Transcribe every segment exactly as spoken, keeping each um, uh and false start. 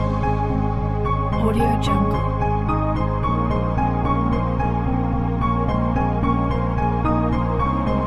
AudioJungle. AudioJungle. AudioJungle. AudioJungle.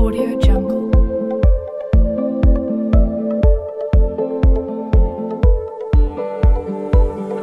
AudioJungle. AudioJungle.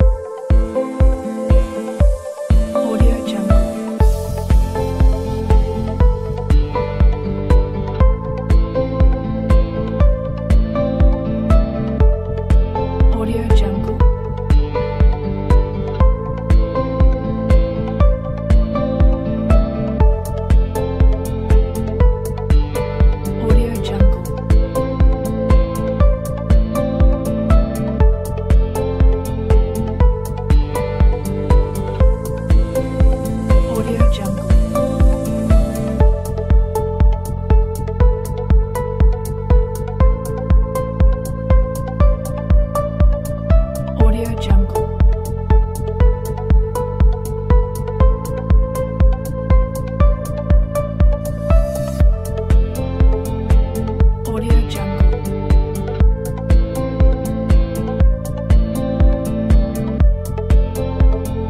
AudioJungle.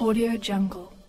AudioJungle. AudioJungle.